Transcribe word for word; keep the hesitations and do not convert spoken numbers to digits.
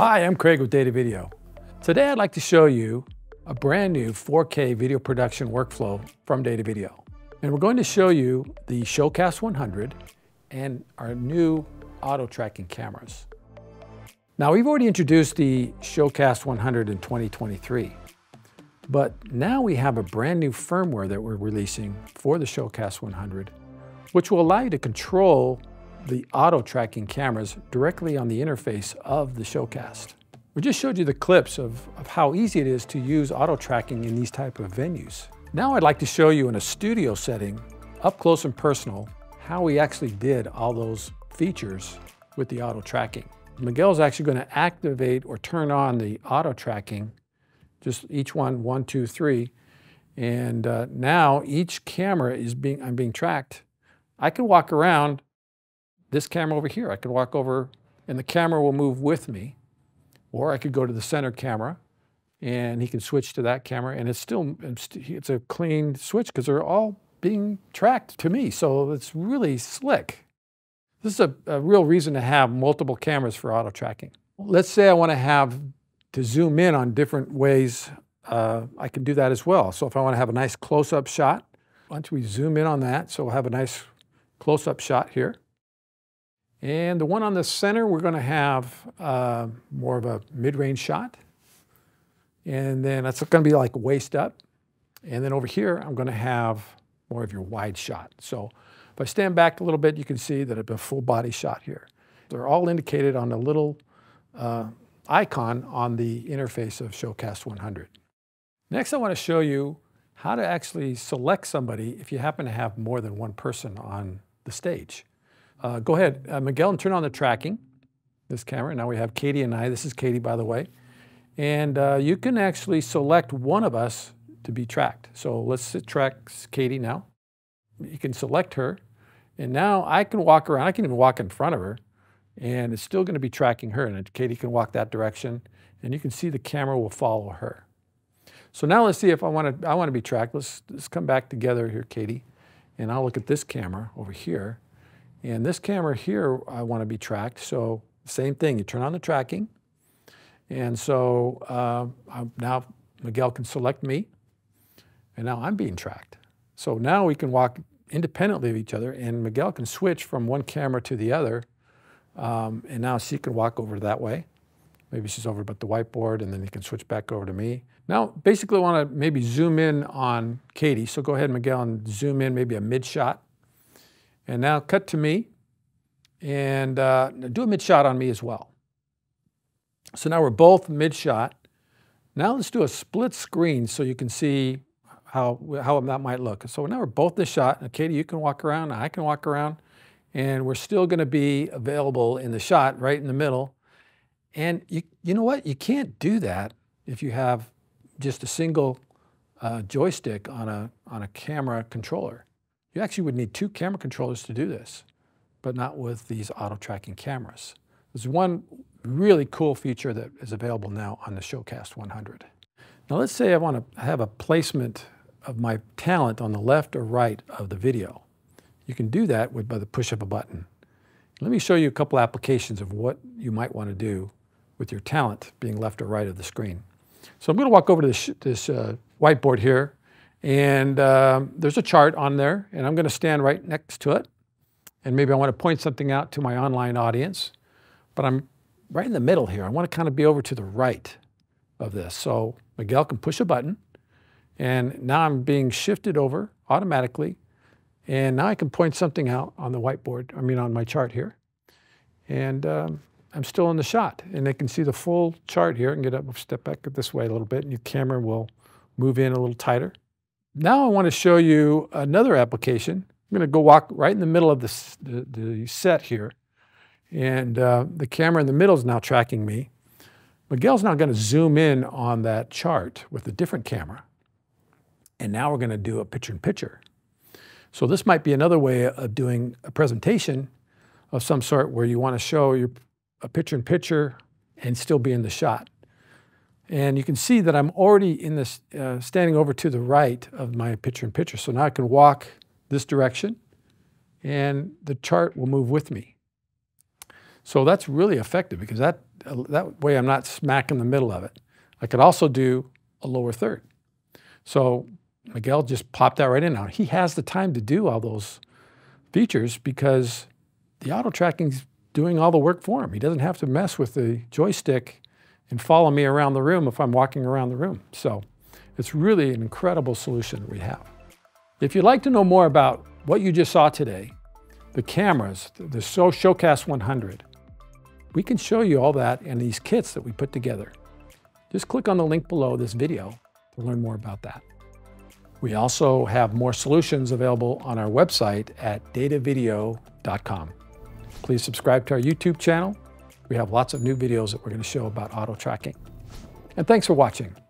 Hi, I'm Craig with Data Video. Today I'd like to show you a brand new four K video production workflow from Data Video. And we're going to show you the Showcast one hundred and our new auto tracking cameras. Now we've already introduced the Showcast one hundred in twenty twenty-three, but now we have a brand new firmware that we're releasing for the Showcast one hundred, which will allow you to control the auto tracking cameras directly on the interface of the Showcast. We just showed you the clips of, of how easy it is to use auto tracking in these type of venues. Now I'd like to show you in a studio setting, up close and personal, how we actually did all those features with the auto tracking. Miguel's actually going to activate or turn on the auto tracking, just each one, one, two, three. And uh, now each camera is being, I'm being tracked. I can walk around this camera over here. I could walk over and the camera will move with me, or I could go to the center camera and he can switch to that camera, and it's still, it's a clean switch because they're all being tracked to me. So it's really slick. This is a, a real reason to have multiple cameras for auto tracking. Let's say I want to have to zoom in on different ways. Uh, I can do that as well. So if I want to have a nice close-up shot, why don't we zoom in on that? So we'll have a nice close-up shot here. And the one on the center, we're going to have uh, more of a mid-range shot. And then that's going to be like waist up. And then over here, I'm going to have more of your wide shot. So if I stand back a little bit, you can see that it's a full body shot here. They're all indicated on a little uh, icon on the interface of Showcast one hundred. Next, I want to show you how to actually select somebody if you happen to have more than one person on the stage. Uh, go ahead, uh, Miguel, and turn on the tracking, this camera. Now we have Katie and I. This is Katie, by the way. And uh, you can actually select one of us to be tracked. So let's track Katie now. You can select her. And now I can walk around. I can even walk in front of her. And it's still going to be tracking her. And Katie can walk that direction. And you can see the camera will follow her. So now let's see if I want to I want to be tracked. Let's, let's come back together here, Katie. And I'll look at this camera over here. And this camera here, I want to be tracked. So same thing, you turn on the tracking. And so uh, now Miguel can select me. And now I'm being tracked. So now we can walk independently of each other. And Miguel can switch from one camera to the other. Um, and now she can walk over that way. Maybe she's over about the whiteboard. And then he can switch back over to me. Now basically I want to maybe zoom in on Katie. So go ahead, Miguel, and zoom in maybe a mid-shot. And now cut to me, and uh, do a mid-shot on me as well. So now we're both mid-shot. Now let's do a split screen so you can see how, how that might look. So now we're both this shot. And Katie, you can walk around, I can walk around, and we're still going to be available in the shot right in the middle. And you, you know what? You can't do that if you have just a single uh, joystick on a, on a camera controller. You actually would need two camera controllers to do this, but not with these auto-tracking cameras. There's one really cool feature that is available now on the Showcast one hundred. Now let's say I want to have a placement of my talent on the left or right of the video. You can do that with, by the push of a button. Let me show you a couple applications of what you might want to do with your talent being left or right of the screen. So I'm going to walk over to this, this uh, whiteboard here. And uh, there's a chart on there, and I'm going to stand right next to it. And maybe I want to point something out to my online audience, but I'm right in the middle here. I want to kind of be over to the right of this. So Miguel can push a button, and now I'm being shifted over automatically. And now I can point something out on the whiteboard, I mean on my chart here. And um, I'm still in the shot, and they can see the full chart here. I can get up, step back this way a little bit, and your camera will move in a little tighter. Now I want to show you another application. I'm going to go walk right in the middle of this, the, the set here. And uh, the camera in the middle is now tracking me. Miguel's now going to zoom in on that chart with a different camera. And now we're going to do a picture-in-picture. So this might be another way of doing a presentation of some sort where you want to show your, a picture-in-picture and still be in the shot. And you can see that I'm already in this, uh, standing over to the right of my picture-in-picture. So now I can walk this direction, and the chart will move with me. So that's really effective because that, that way I'm not smack in the middle of it. I could also do a lower third. So Miguel just popped that right in now. He has the time to do all those features because the auto tracking's doing all the work for him. He doesn't have to mess with the joystick and follow me around the room if I'm walking around the room. So it's really an incredible solution we have. If you'd like to know more about what you just saw today, the cameras, the Showcast one hundred, we can show you all that and these kits that we put together. Just click on the link below this video to learn more about that. We also have more solutions available on our website at data video dot com. Please subscribe to our YouTube channel. We have lots of new videos that we're going to show about auto tracking. And thanks for watching.